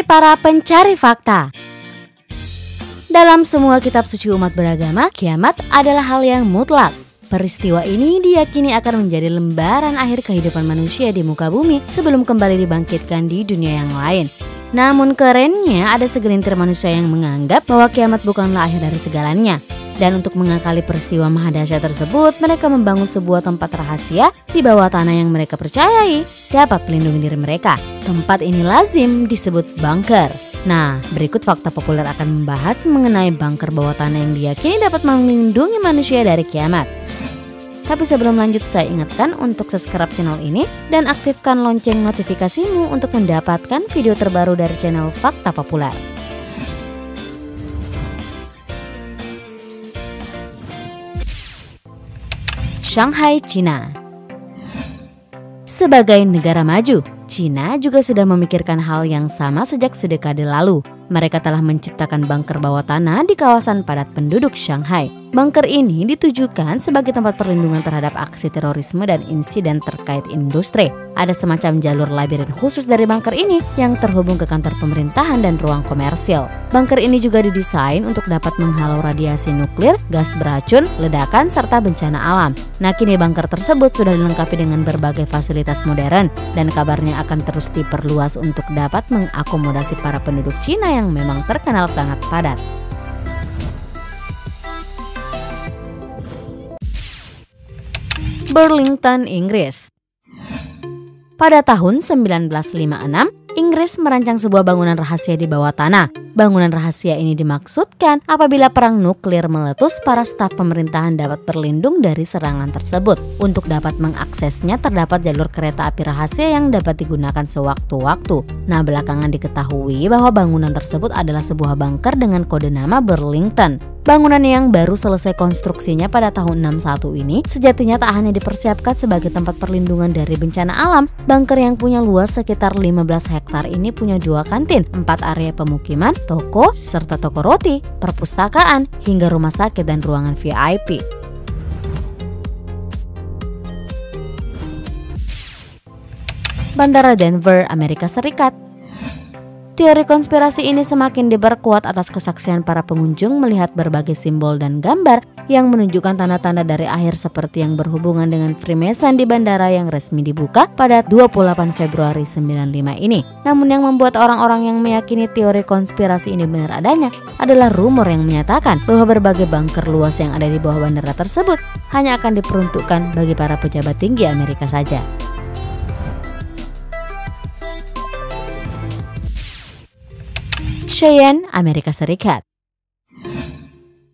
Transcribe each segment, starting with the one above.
dari para pencari fakta. Dalam semua kitab suci umat beragama, kiamat adalah hal yang mutlak. Peristiwa ini diyakini akan menjadi lembaran akhir kehidupan manusia di muka bumi sebelum kembali dibangkitkan di dunia yang lain. Namun kerennya ada segelintir manusia yang menganggap bahwa kiamat bukanlah akhir dari segalanya. Dan untuk mengakali peristiwa mahadahsyat tersebut, mereka membangun sebuah tempat rahasia di bawah tanah yang mereka percayai dapat melindungi diri mereka. Tempat ini lazim disebut bunker. Nah, berikut fakta populer akan membahas mengenai bunker bawah tanah yang diyakini dapat melindungi manusia dari kiamat. Tapi sebelum lanjut, saya ingatkan untuk subscribe channel ini dan aktifkan lonceng notifikasimu untuk mendapatkan video terbaru dari channel Fakta Populer. Shanghai, China. Sebagai negara maju, China juga sudah memikirkan hal yang sama sejak sedekade lalu. Mereka telah menciptakan bunker bawah tanah di kawasan padat penduduk Shanghai. Bunker ini ditujukan sebagai tempat perlindungan terhadap aksi terorisme dan insiden terkait industri. Ada semacam jalur labirin khusus dari bunker ini yang terhubung ke kantor pemerintahan dan ruang komersial. Bunker ini juga didesain untuk dapat menghalau radiasi nuklir, gas beracun, ledakan, serta bencana alam. Nah, kini bunker tersebut sudah dilengkapi dengan berbagai fasilitas modern dan kabarnya akan terus diperluas untuk dapat mengakomodasi para penduduk Cina yang memang terkenal sangat padat. Burlington, Inggris. Pada tahun 1956, Inggris merancang sebuah bangunan rahasia di bawah tanah. Bangunan rahasia ini dimaksudkan apabila perang nuklir meletus, para staf pemerintahan dapat berlindung dari serangan tersebut. Untuk dapat mengaksesnya terdapat jalur kereta api rahasia yang dapat digunakan sewaktu-waktu. Nah, belakangan diketahui bahwa bangunan tersebut adalah sebuah bunker dengan kode nama Burlington. Bangunan yang baru selesai konstruksinya pada tahun 61 ini sejatinya tak hanya dipersiapkan sebagai tempat perlindungan dari bencana alam. Bunker yang punya luas sekitar 15 hektar ini punya 2 kantin, 4 area pemukiman, toko, serta toko roti, perpustakaan, hingga rumah sakit dan ruangan VIP. Bandara Denver, Amerika Serikat. Teori konspirasi ini semakin diperkuat atas kesaksian para pengunjung melihat berbagai simbol dan gambar yang menunjukkan tanda-tanda dari akhir seperti yang berhubungan dengan Freemason di bandara yang resmi dibuka pada 28 Februari 95 ini. Namun yang membuat orang-orang yang meyakini teori konspirasi ini benar adanya adalah rumor yang menyatakan bahwa berbagai bunker luas yang ada di bawah bandara tersebut hanya akan diperuntukkan bagi para pejabat tinggi Amerika saja. Cheyenne, Amerika Serikat.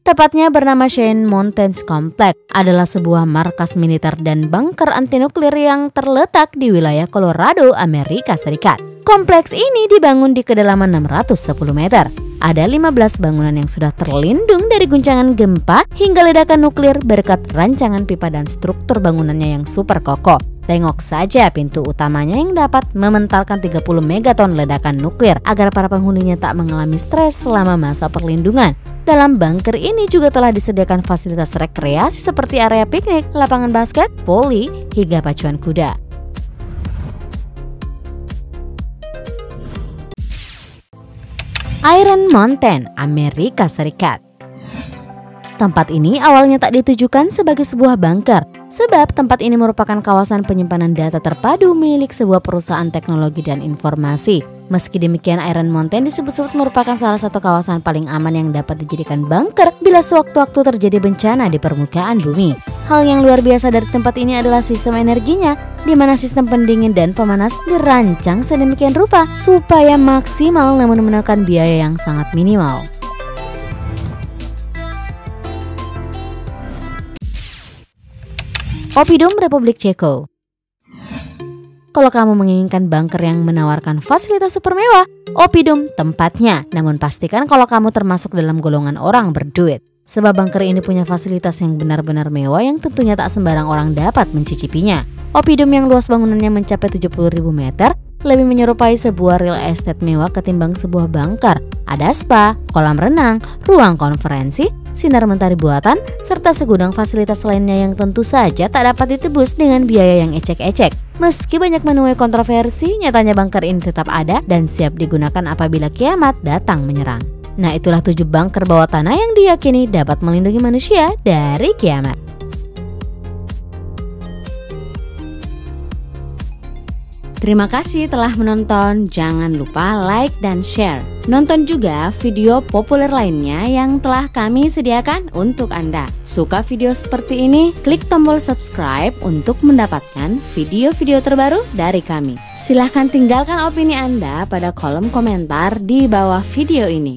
Tepatnya bernama Cheyenne Mountain Complex, adalah sebuah markas militer dan bunker antinuklir yang terletak di wilayah Colorado, Amerika Serikat. Kompleks ini dibangun di kedalaman 610 meter. Ada 15 bangunan yang sudah terlindung dari guncangan gempa hingga ledakan nuklir berkat rancangan pipa dan struktur bangunannya yang super kokoh. Tengok saja pintu utamanya yang dapat mementalkan 30 megaton ledakan nuklir agar para penghuninya tak mengalami stres selama masa perlindungan. Dalam bunker ini juga telah disediakan fasilitas rekreasi seperti area piknik, lapangan basket, voli, hingga pacuan kuda. Iron Mountain, Amerika Serikat. Tempat ini awalnya tak ditujukan sebagai sebuah bunker. Sebab tempat ini merupakan kawasan penyimpanan data terpadu milik sebuah perusahaan teknologi dan informasi. Meski demikian, Iron Mountain disebut-sebut merupakan salah satu kawasan paling aman yang dapat dijadikan bunker bila sewaktu-waktu terjadi bencana di permukaan bumi. Hal yang luar biasa dari tempat ini adalah sistem energinya, di mana sistem pendingin dan pemanas dirancang sedemikian rupa supaya maksimal namun menekan biaya yang sangat minimal. Opidum, Republik Ceko. Kalau kamu menginginkan bunker yang menawarkan fasilitas super mewah, Opidum tempatnya. Namun pastikan kalau kamu termasuk dalam golongan orang berduit. Sebab bunker ini punya fasilitas yang benar-benar mewah yang tentunya tak sembarang orang dapat mencicipinya. Opidum yang luas bangunannya mencapai 70.000 meter, lebih menyerupai sebuah real estate mewah ketimbang sebuah bunker. Ada spa, kolam renang, ruang konferensi, sinar mentari buatan, serta segudang fasilitas lainnya yang tentu saja tak dapat ditebus dengan biaya yang ecek-ecek. Meski banyak menuai kontroversi, nyatanya bunker ini tetap ada dan siap digunakan apabila kiamat datang menyerang. Nah, itulah 7 bunker bawah tanah yang diyakini dapat melindungi manusia dari kiamat. Terima kasih telah menonton, jangan lupa like dan share. Nonton juga video populer lainnya yang telah kami sediakan untuk Anda. Suka video seperti ini? Klik tombol subscribe untuk mendapatkan video-video terbaru dari kami. Silahkan tinggalkan opini Anda pada kolom komentar di bawah video ini.